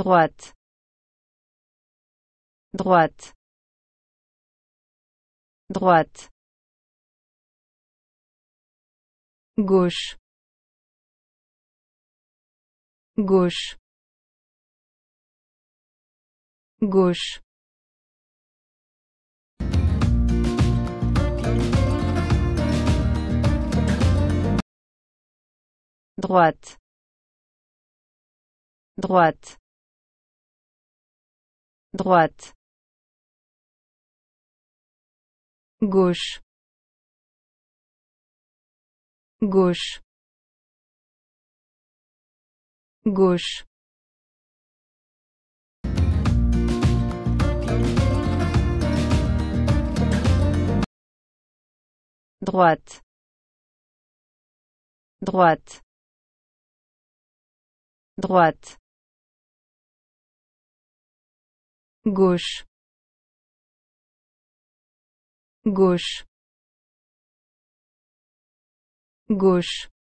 droite, droite, droite, gauche, gauche, gauche. Droite, droite, droite, gauche, gauche, gauche, droite, droite, droite, gauche, gauche, gauche,